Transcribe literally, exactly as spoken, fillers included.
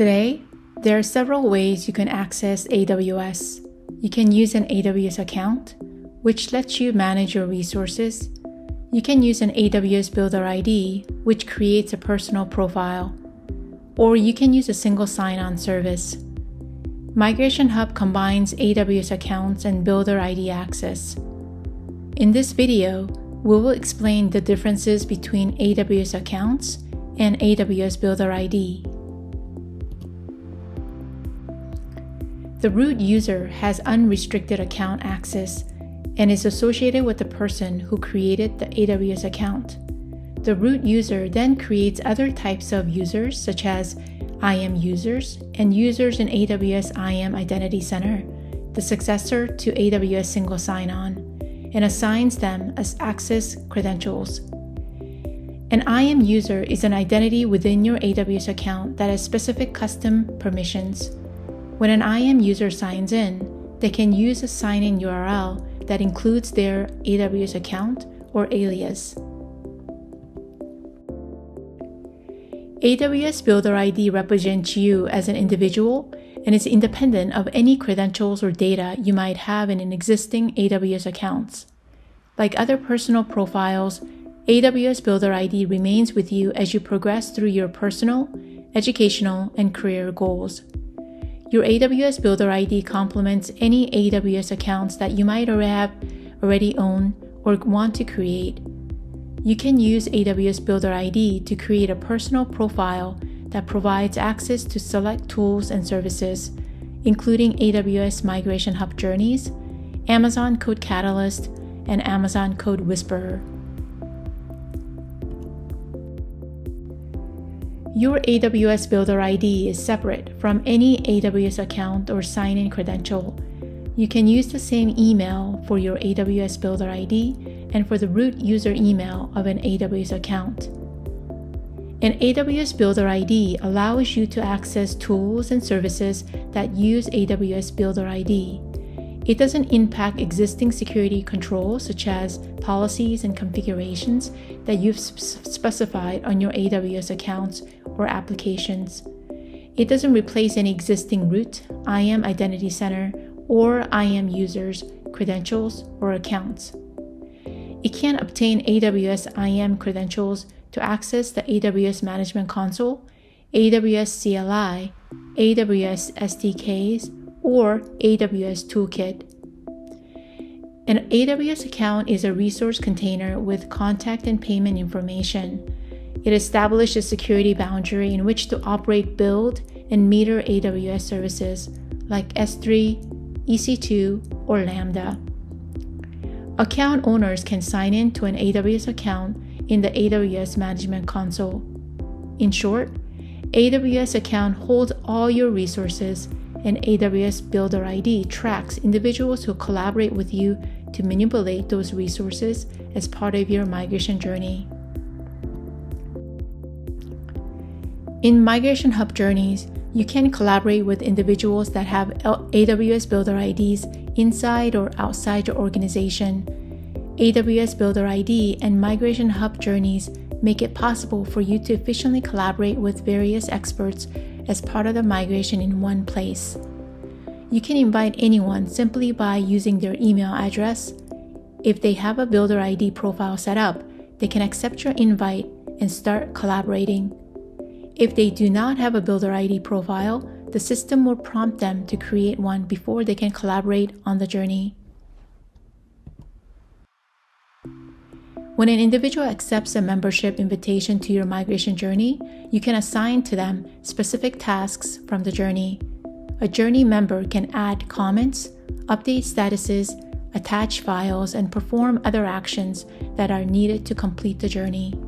Today, there are several ways you can access A W S. You can use an A W S account, which lets you manage your resources. You can use an A W S Builder I D, which creates a personal profile. Or you can use a single sign-on service. Migration Hub combines A W S accounts and Builder I D access. In this video, we will explain the differences between A W S accounts and A W S Builder I D. The root user has unrestricted account access and is associated with the person who created the A W S account. The root user then creates other types of users such as I A M users and users in A W S I A M Identity Center, the successor to A W S Single Sign-On, and assigns them as access credentials. An I A M user is an identity within your A W S account that has specific custom permissions. When an I A M user signs in, they can use a sign-in U R L that includes their A W S account or alias. A W S Builder I D represents you as an individual and is independent of any credentials or data you might have in an existing A W S accounts. Like other personal profiles, A W S Builder I D remains with you as you progress through your personal, educational, and career goals. Your A W S Builder I D complements any A W S accounts that you might already have, already own, or want to create. You can use A W S Builder I D to create a personal profile that provides access to select tools and services, including A W S Migration Hub Journeys, Amazon Code Catalyst, and Amazon Code Whisperer. Your A W S Builder I D is separate from any A W S account or sign-in credential. You can use the same email for your A W S Builder I D and for the root user email of an A W S account. An A W S Builder I D allows you to access tools and services that use A W S Builder I D. It doesn't impact existing security controls such as policies and configurations that you've specified on your A W S accounts or applications. It doesn't replace any existing root, I A M Identity Center, or I A M users, credentials, or accounts. It can't obtain A W S I A M credentials to access the A W S Management Console, A W S C L I, A W S S D Ks, or A W S Toolkit. An A W S account is a resource container with contact and payment information. It establishes a security boundary in which to operate, build, and meter A W S services like S three, E C two, or Lambda. Account owners can sign in to an A W S account in the A W S Management Console. In short, A W S account holds all your resources, and A W S Builder I D tracks individuals who collaborate with you to manipulate those resources as part of your migration journey. In Migration Hub Journeys, you can collaborate with individuals that have A W S Builder I Ds inside or outside your organization. A W S Builder I D and Migration Hub Journeys make it possible for you to efficiently collaborate with various experts as part of the migration in one place. You can invite anyone simply by using their email address. If they have a Builder I D profile set up, they can accept your invite and start collaborating. If they do not have a Builder I D profile, the system will prompt them to create one before they can collaborate on the journey. When an individual accepts a membership invitation to your migration journey, you can assign to them specific tasks from the journey. A journey member can add comments, update statuses, attach files, and perform other actions that are needed to complete the journey.